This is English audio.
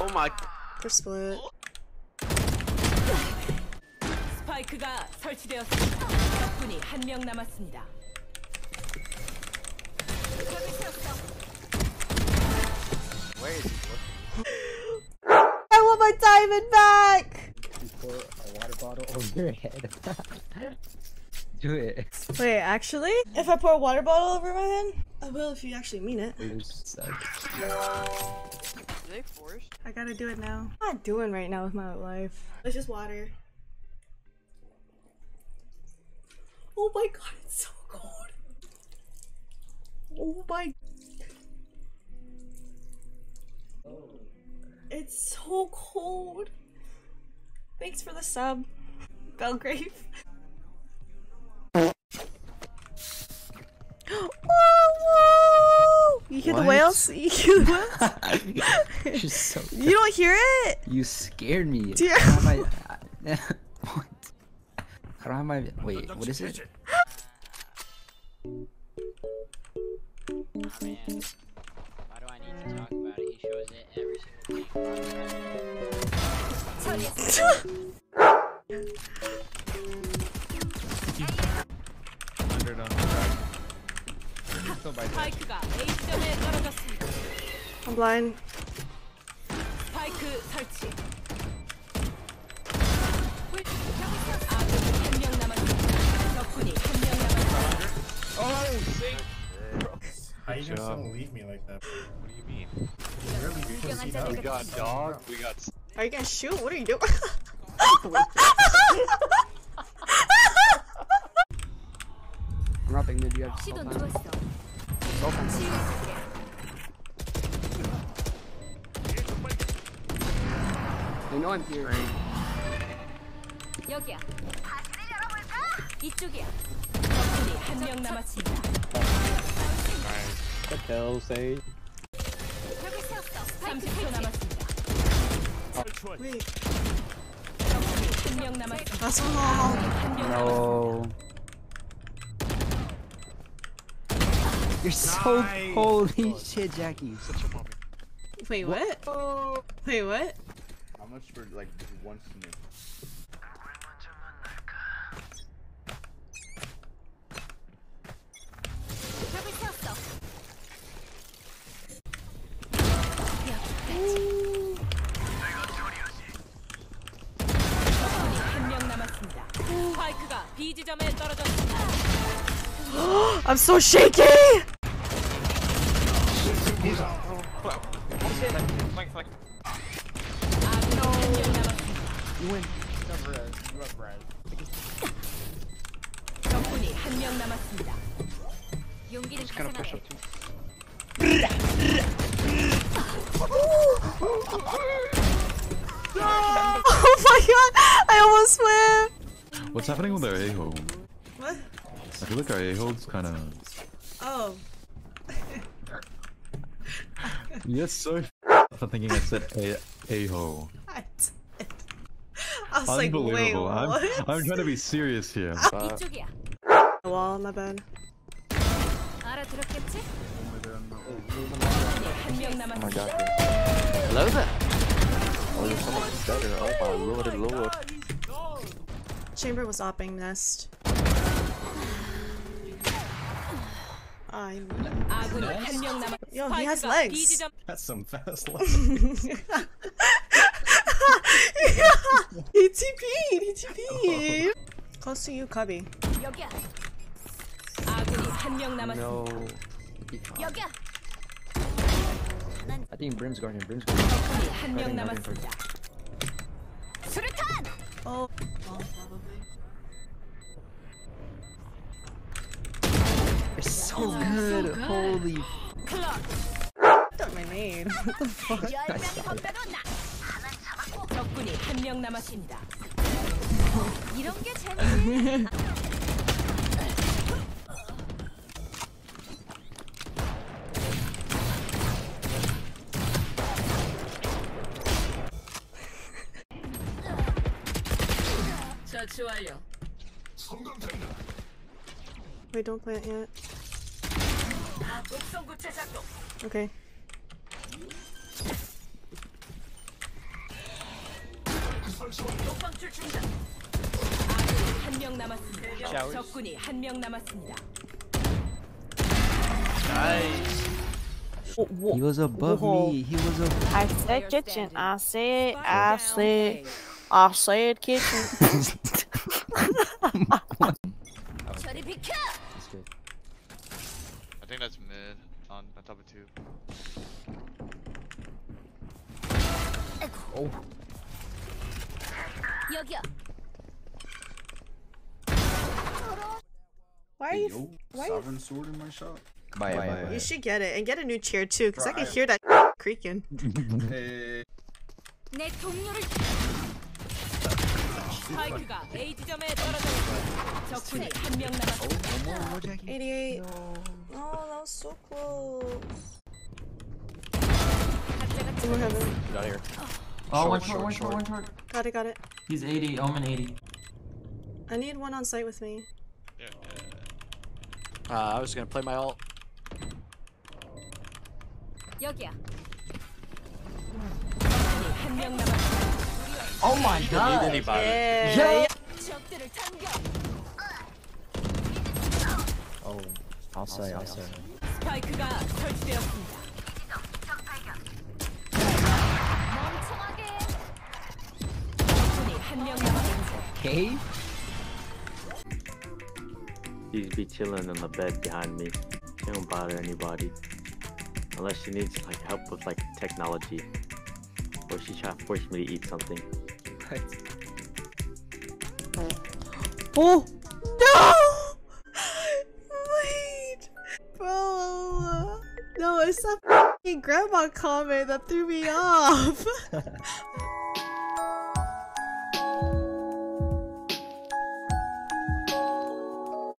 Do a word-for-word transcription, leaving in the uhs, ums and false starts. Oh my. For split. 스파이크가 설치되었습니다. 적군이 한 명 남았습니다. Wait. I want my diamond back. You pour a water bottle over your head. Do it. Wait, actually? If I pour a water bottle over my head? I will if you actually mean it. It sucks. Are they forced? I gotta do it now. I'm not doing right now with my life. It's just water. Oh my god, it's so cold. Oh my. Oh. It's so cold. Thanks for the sub, Belgrave. You hear what? The whales? You hear the whales? She's so good. You don't hear it? You scared me. Do you I don't have my... What? I don't have my... Wait, what is it? Oh, man. Why do I need to talk about it? He shows it every single thing. Under on I'm blind. Oh, shit. How you just gonna leave me like that? What do you mean? We got dog, we got. Are you gonna shoot? What are you doing? I'm not thinking that you have to. Open. They know I'm here. What the hell, say? No. You're so nice. Holy shit, Jackie. Such a moment. Wait, what? Oh. Wait, what? How much for like one snip? I'm so shaky. You win. You have red. I'm just gonna push up too. Oh my god! I almost win. What's happening with our a-hole? What? I feel like our a-hole's kind of. Oh. Yes, sir. I'm thinking I said a a-hole. I was unbelievable. Like, wait, what? I'm, I'm trying to be serious here. But... The wall on my bed. Oh my god. Hello there. Oh, there's someone better. Oh my lord and lord. Chamber was opping nest. I'm... Yo, he has legs. That's some fast legs. He T P'd! He T P'd! Close to you, Cubby. No. I think Brim's going in. Brim's going in. I think oh. You're so good. So good. Holy. That's my name. What the fuck? 적군이 한 명 남았습니다. 이런 게 재밌네. 자취 완료. 성공된다. We don't play it yet. Okay. 명 남았습니다. Showers. 적군이 한 명 남았습니다. Nice. He was above Whoa. me. He was above. I said kitchen. I said. I said. I said kitchen. I think that's mid on top of two. Oh. Why are you? Yo, why sovereign you? sword in my shop. Bye, bye, bye, bye. You should get it and get a new chair too, cause right. I can hear that creaking. Hey. eighty-eight. No. Oh, that was so close. Get out of here. Oh, short, one short, one short, one short. Got it, got it. He's eighty. Omen eighty. I need one on site with me. Yeah. Uh, I was gonna play my ult. Oh my god! Need anybody. Yeah. Yeah. Oh, I'll say, I'll say. Okay. She's be chilling in the bed behind me. She don't bother anybody. Unless she needs like help with like technology. Or she's trying to force me to eat something. Oh! No! Wait! Bro! No, it's that f***ing grandma comment that threw me off!